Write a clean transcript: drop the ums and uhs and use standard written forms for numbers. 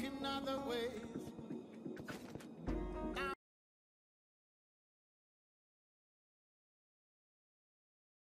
walk another way.